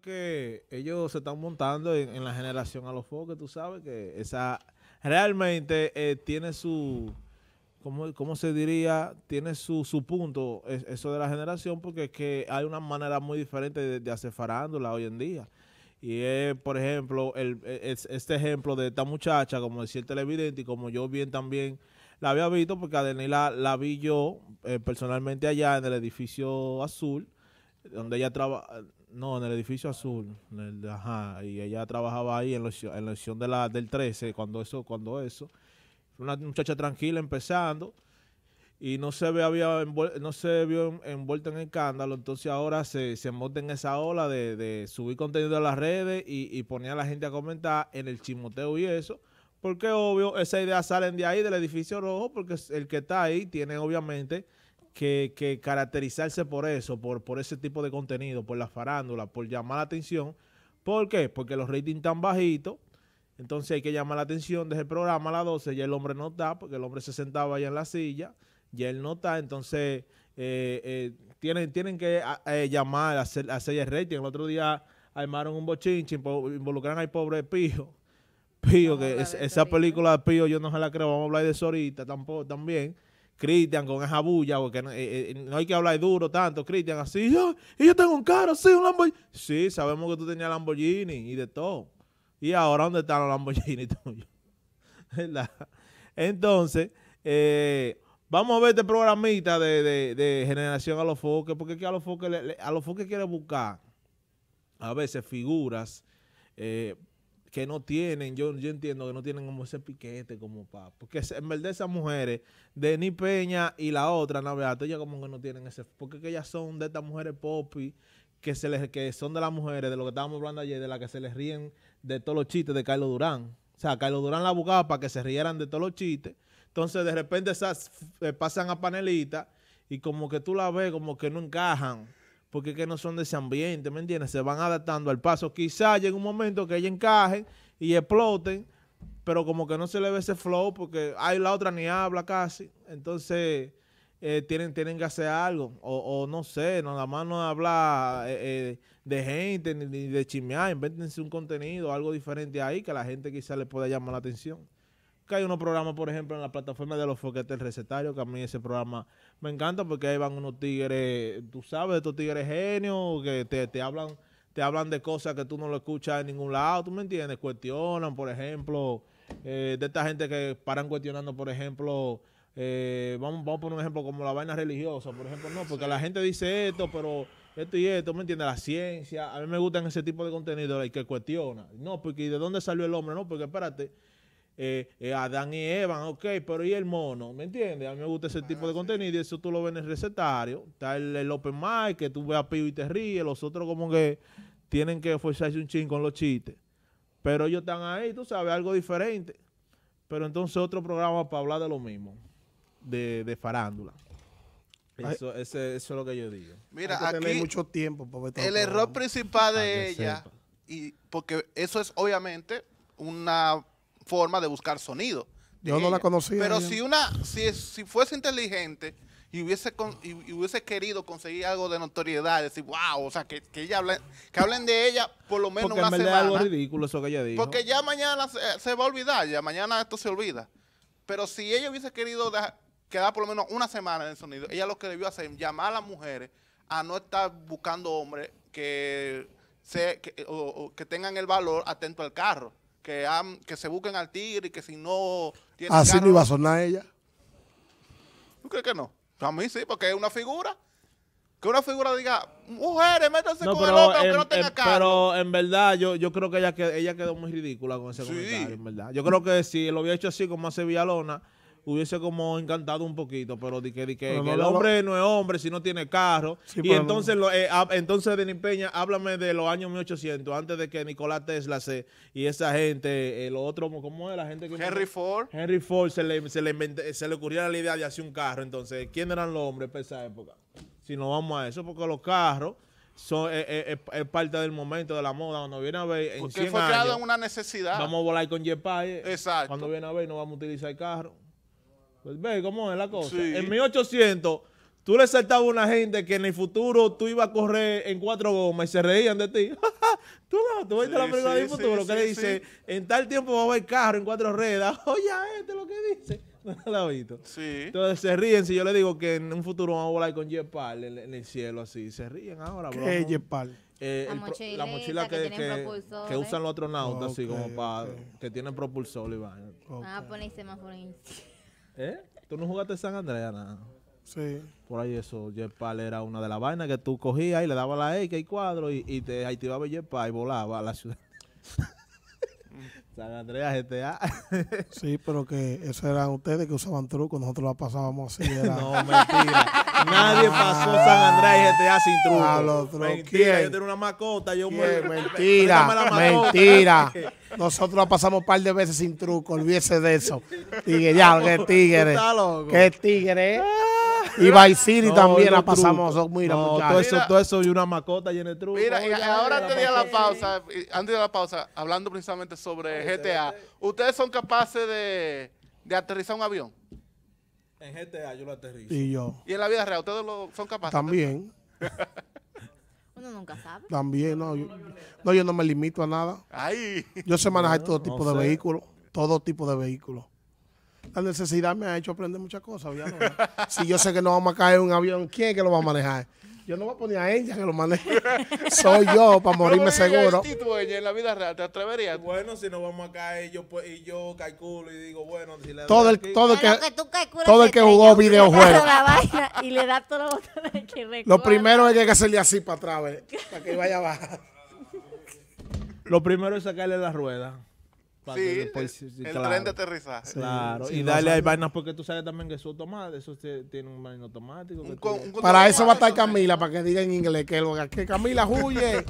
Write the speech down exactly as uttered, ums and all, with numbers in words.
Que ellos se están montando en, en la generación Alofoke, tú sabes que esa realmente eh, tiene su, ¿cómo, cómo se diría? Tiene su, su punto, es, eso de la generación, porque es que hay una manera muy diferente de, de hacer farándula hoy en día. Y es, por ejemplo, el, es, este ejemplo de esta muchacha, como decía el televidente, y como yo bien también la había visto, porque a Daniela la vi yo eh, personalmente allá en el edificio azul, donde ella trabaja. No, en el edificio azul, en el, ajá, y ella trabajaba ahí en la edición de la, del trece, cuando eso, cuando eso. Fue una muchacha tranquila empezando y no se, ve, había envuel, no se vio envuelta en escándalo, entonces ahora se, se monta en esa ola de, de subir contenido a las redes y, y poner a la gente a comentar en el chismoteo y eso, porque obvio, esas ideas salen de ahí, del edificio rojo, porque el que está ahí tiene obviamente... Que, que caracterizarse por eso, por, por ese tipo de contenido, por la farándula, por llamar la atención. ¿Por qué? Porque los ratings tan bajitos, entonces hay que llamar la atención desde el programa a las doce, ya el hombre no está, porque el hombre se sentaba allá en la silla, ya él no está, entonces eh, eh, tienen, tienen que eh, llamar, hacer, hacer el rating. El otro día armaron un bochinche, involucraron al pobre Pío, Pío, que es, esa película de Pío yo no se la creo, vamos a hablar de eso ahorita tampoco, también. Cristian con esa bulla, porque eh, eh, no hay que hablar duro tanto, Cristian, así, yo, y yo tengo un carro, sí, un Lamborghini. Sí, sabemos que tú tenías Lamborghini y de todo. Y ahora, ¿dónde están los Lamborghini tuyos? ¿Verdad? Entonces, eh, vamos a ver este programita de, de, de generación Alofoke, porque aquí Alofoke, le, le, Alofoke quiere buscar a veces figuras eh, que no tienen, yo, yo entiendo que no tienen como ese piquete como pa, porque en verdad esas mujeres, Denise Peña y la otra, no, ellas como que no tienen ese, porque que ellas son de estas mujeres popi, que se les, que son de las mujeres, de lo que estábamos hablando ayer, de las que se les ríen de todos los chistes de Carlos Durán. O sea, Carlos Durán la buscaba para que se rieran de todos los chistes, entonces de repente esas eh, pasan a panelita y como que tú la ves como que no encajan, porque que no son de ese ambiente, ¿me entiendes? Se van adaptando al paso. Quizás llegue un momento que ellas encajen y exploten, pero como que no se le ve ese flow porque ay, la otra ni habla casi. Entonces eh, tienen, tienen que hacer algo. O, o no sé, nada más no hablar eh, eh, de gente ni, ni de chismear. Invéntense un contenido, algo diferente ahí que a la gente quizás le pueda llamar la atención. Que hay unos programas, por ejemplo, en la plataforma de Alofoke del recetario, que a mí ese programa me encanta porque ahí van unos tigres, tú sabes, estos tigres genios que te, te hablan te hablan de cosas que tú no lo escuchas en ningún lado, ¿tú me entiendes? Cuestionan, por ejemplo, eh, de esta gente que paran cuestionando, por ejemplo, eh, vamos, vamos a poner un ejemplo como la vaina religiosa, por ejemplo, no, porque sí. La gente dice esto, pero esto y esto, ¿me entiendes? La ciencia, a mí me gustan ese tipo de contenido, el que cuestiona. No, porque ¿de dónde salió el hombre? No, porque espérate, Eh, eh, Adán y Eva, ok, pero ¿y el mono? ¿Me entiendes? A mí me gusta ese tipo de contenido y eso tú lo ves en el recetario. Está el, el open mic, que tú ves a Pío y te ríes, los otros como que tienen que esforzarse un chin con los chistes. Pero ellos están ahí, tú sabes, algo diferente. Pero entonces otro programa para hablar de lo mismo, de, de farándula. Eso, ese, eso es lo que yo digo. Mira, hay que aquí tener mucho tiempo para ver todo el error programa. Principal de ella, y porque eso es obviamente una forma de buscar sonido. Yo no la conocía. Pero si una, si, si fuese inteligente y hubiese con, y, y hubiese querido conseguir algo de notoriedad, decir, wow, o sea, que, que ella hable, que hablen de ella por lo menos una semana. Algo ridículo eso que ella dijo. Porque ya mañana se, se va a olvidar, ya mañana esto se olvida. Pero si ella hubiese querido dejar, quedar por lo menos una semana en el sonido, ella lo que debió hacer, llamar a las mujeres a no estar buscando hombres que, se, que, o, o, que tengan el valor atento al carro. Que, am, que se busquen al tigre y que si no tiene así carro, no iba a sonar ella. ¿Tú crees que no? A mí sí, porque es una figura. Que una figura diga, mujeres, métanse no, con el hombre aunque no tenga en, carro. Pero en verdad, yo, yo creo que ella, ella quedó muy ridícula con ese sí. comentario, en verdad. Yo creo que si lo hubiera hecho así como hace Villalona, hubiese como encantado un poquito, pero de que, de que, pero que no, el hombre no es hombre si no tiene carro. Sí, y entonces, no. lo, eh, a, entonces Denise Peña, háblame de los años mil ochocientos, antes de que Nikola Tesla se, y esa gente, eh, los otros, ¿cómo es la gente que? Henry Ford. Henry Ford se le, se le, inventé, se le ocurriera la idea de hacer un carro. Entonces, ¿quién eran los hombres para esa época? Si no vamos a eso, porque los carros son, es, es, es parte del momento de la moda. Cuando viene a ver, en cien fue creado años, en una necesidad. Vamos a volar con Jepay. Exacto. Cuando viene a ver, no vamos a utilizar el carro. Pues ve cómo es la cosa. Sí. En mil ochocientos, tú le saltabas a una gente que en el futuro tú ibas a correr en cuatro gomas y se reían de ti. Tú no, tú ves sí, la película sí, de futuro, sí, que sí, le dice, sí. en tal tiempo va a haber carro en cuatro ruedas. Oye, este es lo que dice. No la he visto. Sí. Entonces se ríen si yo le digo que en un futuro vamos a volar con Jepay en, en el cielo así. Se ríen ahora, bro. ¿Qué es Jepay? Eh, la, mochila, la mochila que, que, que, que usan los astronautas, okay, así como para okay. que tienen propulsor y vaina. Okay. Ah, ponen semáforo. ¿Eh? ¿Tú no jugaste San Andreas nada? Sí. Por ahí eso, Jepay era una de las vainas que tú cogías y le dabas la X y cuadro y, y te activaba Jepay y volaba a la ciudad. San Andreas, G T A. Sí, pero que eso eran ustedes que usaban trucos, nosotros la pasábamos así. Era... No, mentira. Nadie pasó San Andreas y G T A sin trucos. Mentira, ¿quién? Yo tenía una mascota. Yo me... Mentira, mentira. Nosotros la pasamos un par de veces sin truco, olvídese de eso. Tigre, ya, qué tigre. Qué tigre, ¿eh? Y Vice City no, también no la pasamos. Truco. Mira, no, todo eso, mira, todo eso y una mascota llena de trucos. Mira, y ahora antes de la pausa, antes de la pausa, hablando precisamente sobre G T A, ¿ustedes son capaces de, de aterrizar un avión? En G T A yo lo aterrizo. Y yo. ¿Y en la vida real ustedes lo son capaces? También. Uno nunca sabe. También, no yo, no, yo no me limito a nada. Ay. Yo sé manejar bueno, todo tipo no de sé. vehículos, todo tipo de vehículos. La necesidad me ha hecho aprender muchas cosas. ¿No? Si yo sé que no vamos a caer en un avión, ¿quién es que lo va a manejar? Yo no voy a poner a ella que lo maneje. Soy yo, para morirme seguro. Ella, en la vida real, ¿te atreverías? Bueno, si no vamos a caer, yo, pues, y yo calculo y digo, bueno, si le todo el, todo el que, que tú todo el que jugó videojuegos. Y le da todos los botones que recuerda. Lo primero es que hay que hacerle así para atrás, ¿ver? Para que vaya abajo. Lo primero es sacarle la rueda. Sí, después, sí, el claro. tren de aterrizaje. Claro, sí, y darle a vainas porque tú sabes también que eso automático, eso tiene un vaino automático. Un que con, tú... un para eso va a estar Camila, para que diga en inglés que, lo, que Camila huye.